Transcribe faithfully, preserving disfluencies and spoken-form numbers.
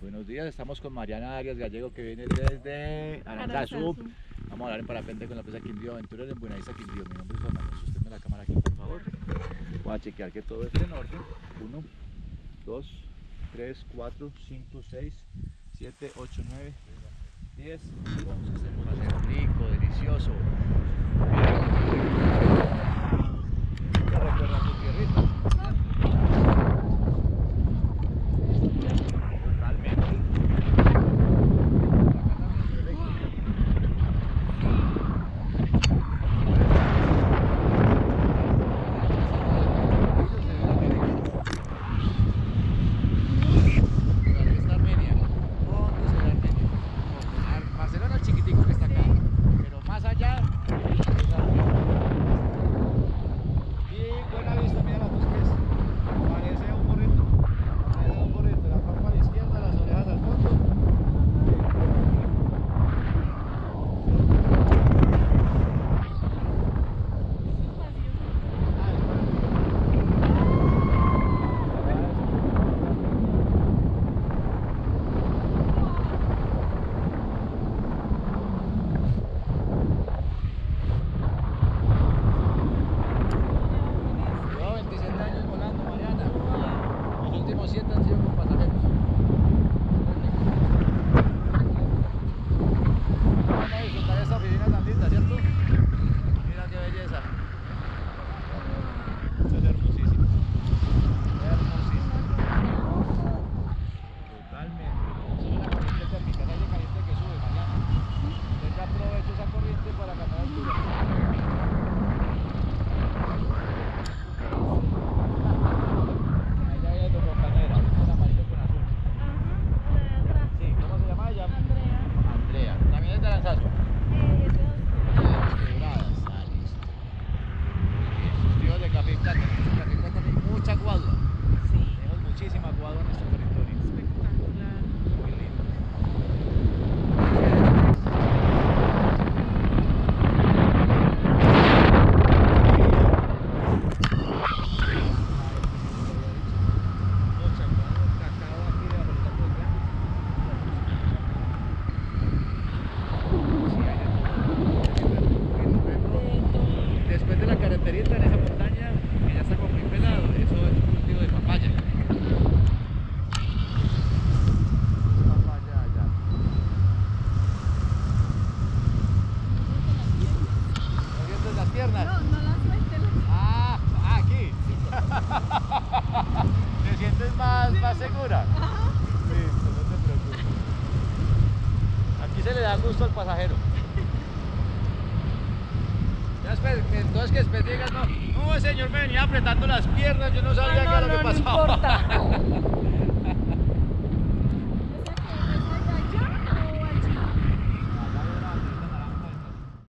Buenos días, estamos con Mariana Arias Gallego, que viene desde Aranda Sub. Vamos a hablar en parapente con la empresa Quindío, Aventura Buenavista Quindío. Mi nombre es Juan Manuel Sustenme, la cámara aquí, por favor. Voy a chequear que todo esté en orden. uno, dos, tres, cuatro, cinco, seis, siete, ocho, nueve, diez. Vamos a hacer un paseo rico, delicioso. ¿Te recuerdas tu tierrita? Entonces que después digas, no, no señor, me venía apretando las piernas, yo no sabía no, no, qué era lo no, que pasaba. No importa.